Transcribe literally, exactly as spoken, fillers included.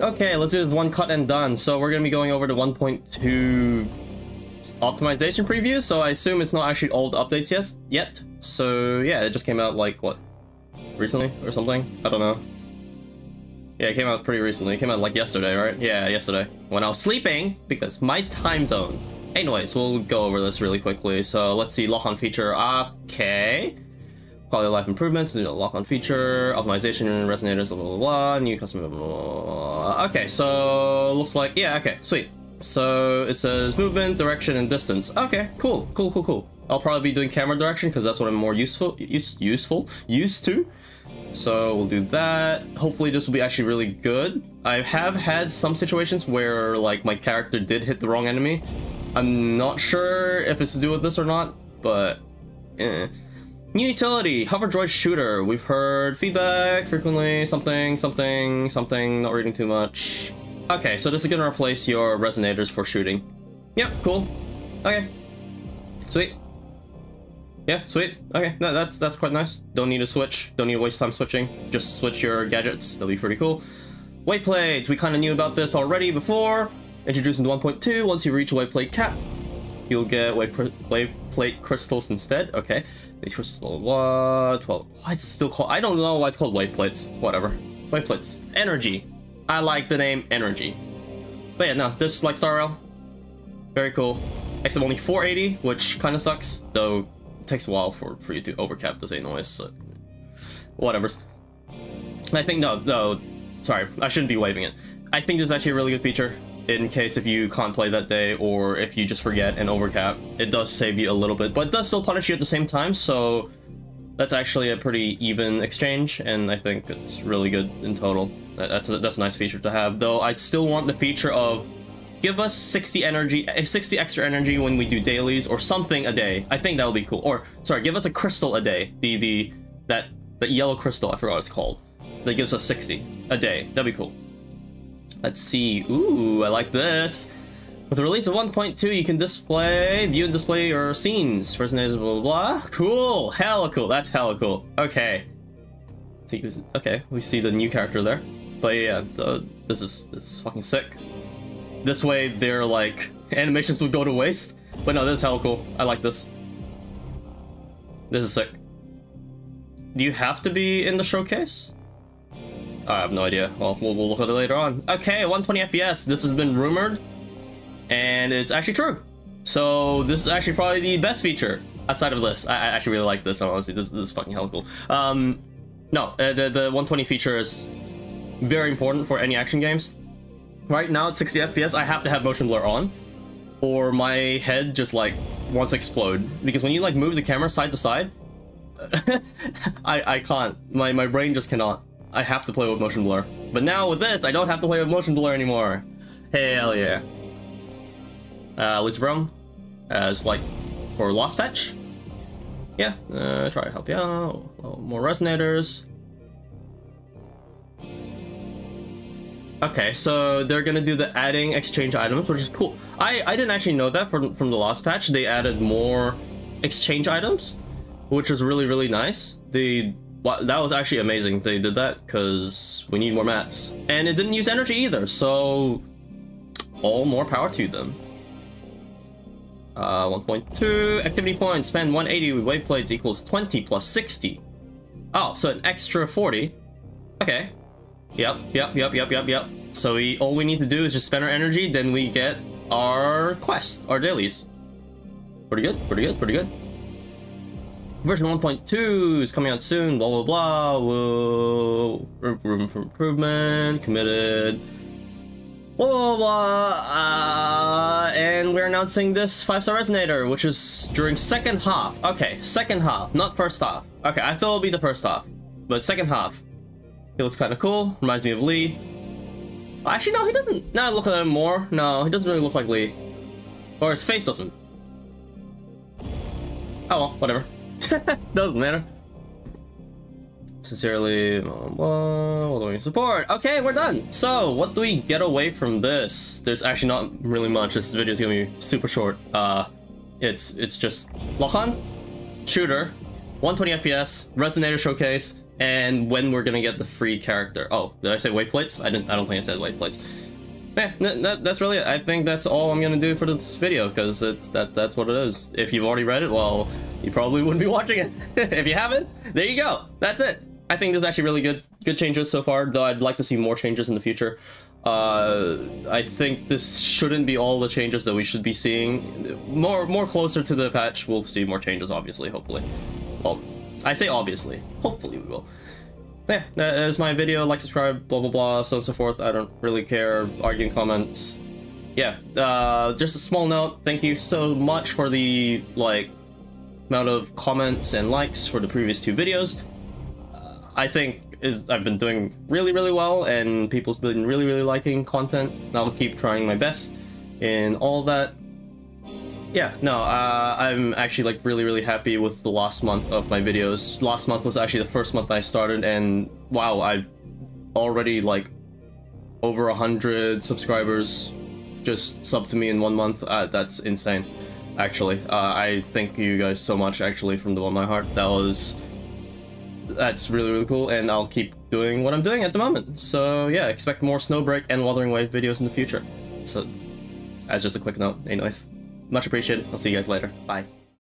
Okay, let's do this one cut and done. So we're going to be going over to one point two optimization preview. So I assume it's not actually old updates yet, yet. So yeah, it just came out like, what, recently or something? I don't know. Yeah, it came out pretty recently. It came out like yesterday, right? Yeah, yesterday. When I was sleeping, because my time zone. Anyways, we'll go over this really quickly. So let's see, lock-on feature. Okay. Quality of life improvements, new lock-on feature, optimization, resonators, blah, blah, blah, blah, new customer, blah, blah, blah. Okay, so looks like, yeah, okay, sweet. So it says movement, direction, and distance. Okay, cool, cool, cool, cool. I'll probably be doing camera direction because that's what I'm more useful, use, useful, used to. So we'll do that. Hopefully this will be actually really good. I have had some situations where like my character did hit the wrong enemy. I'm not sure if it's to do with this or not, but eh. New utility, hover droid shooter. We've heard feedback frequently, something, something, something, not reading too much. Okay, so this is gonna replace your resonators for shooting. Yep, cool. Okay. Sweet. Yeah, sweet. Okay, no, that's that's quite nice. Don't need to switch. Don't need to waste time switching. Just switch your gadgets. That'll be pretty cool. Weight plates. We kind of knew about this already before. Introduced into one point two. Once you reach weight plate cap, you'll get wave plate crystals instead. Okay. These crystals, blah, blah, twelve. Why is it still called? I don't know why it's called wave plates. Whatever. Wave plates. Energy. I like the name energy. But yeah, no. This is like Star Rail. Very cool. Except only four eighty, which kind of sucks. Though, it takes a while for, for you to overcap this noise. So. Whatever's. I think, no, no. Sorry. I shouldn't be waving it. I think this is actually a really good feature. In case if you can't play that day or if you just forget and overcap, it does save you a little bit, but it does still punish you at the same time, so that's actually a pretty even exchange, and I think it's really good in total. That's a, that's a nice feature to have, though I'd still want the feature of give us sixty energy, sixty extra energy when we do dailies or something a day. I think that'll be cool. Or, sorry, give us a crystal a day. The, the, that, that yellow crystal, I forgot what it's called, that gives us sixty a day. That'd be cool. Let's see. Ooh, I like this. With the release of one point two, you can display, view and display your scenes. Resonators, blah, blah, blah. Cool. Hella cool. That's hella cool. Okay. Okay, we see the new character there. But yeah, the, this, is, this is fucking sick. This way, their, like, animations would go to waste. But no, this is hella cool. I like this. This is sick. Do you have to be in the showcase? I have no idea. Well, well, we'll look at it later on. Okay, one twenty F P S. This has been rumored, and it's actually true. So this is actually probably the best feature outside of this. I, I actually really like this. Honestly, this, this is fucking hell cool. Um, no, uh, the the one twenty feature is very important for any action games. Right now, at sixty F P S, I have to have motion blur on, or my head just like wants to explode because when you like move the camera side to side, I I can't. My my brain just cannot. I have to play with motion blur. But now with this, I don't have to play with motion blur anymore. Hell yeah. Uh, Lisa Brum. As like, for Lost Patch. Yeah, uh, try to help you out. Oh, more resonators. Okay, so they're gonna do the adding exchange items, which is cool. I, I didn't actually know that from, from the Lost Patch. They added more exchange items, which is really, really nice. The Wow, that was actually amazing they did that because we need more mats. And it didn't use energy either, so all more power to them. Uh, one point two, activity points, spend one eighty with wave plates equals twenty plus sixty. Oh, so an extra forty. Okay. Yep, yep, yep, yep, yep, yep. So we, all we need to do is just spend our energy, then we get our quest, our dailies. Pretty good, pretty good, pretty good. Version one point two is coming out soon, blah, blah, blah. Whoa. Room for improvement, committed, blah, blah, blah. Uh, and we're announcing this five star resonator, which is during second half. Okay, second half, not first half. Okay, I thought it'll be the first half, but second half. He looks kind of cool, reminds me of Lee. Actually, no, he doesn't. Now I look at him more. No, he doesn't really look like Lee. Or his face doesn't. Oh, well, whatever. Doesn't matter. Sincerely, blah, blah, what do we support? Okay, we're done. So, what do we get away from this? There's actually not really much. This video is gonna be super short. Uh, it's it's just lock on, shooter, one twenty F P S, resonator showcase, and when we're gonna get the free character. Oh, did I say wave plates? I didn't. I don't think I said wave plates. Yeah, that, that's really it. I think that's all I'm gonna do for this video, because it's that that's what it is. If you've already read it, well, you probably wouldn't be watching it. If you haven't, there you go. That's it. I think there's actually really good good changes so far, though I'd like to see more changes in the future. Uh, I think this shouldn't be all the changes that we should be seeing. More more closer to the patch, we'll see more changes, obviously, hopefully. Well, I say obviously. Hopefully we will. Yeah, that is my video. Like, subscribe, blah, blah, blah, so on and so forth. I don't really care. Arguing comments. Yeah, uh, just a small note. Thank you so much for the, like, amount of comments and likes for the previous two videos. Uh, I think is I've been doing really, really well, and people's been really, really liking content. I'll keep trying my best in all that. Yeah, no, uh, I'm actually like really, really happy with the last month of my videos. Last month was actually the first month I started, and wow, I've already like over a hundred subscribers just subbed to me in one month. Uh, that's insane, actually. Uh, I thank you guys so much, actually, from the bottom of my heart. That was, that's really, really cool, and I'll keep doing what I'm doing at the moment. So yeah, expect more Snowbreak and Wuthering Wave videos in the future. So, as just a quick note, anyways. Much appreciated. I'll see you guys later. Bye.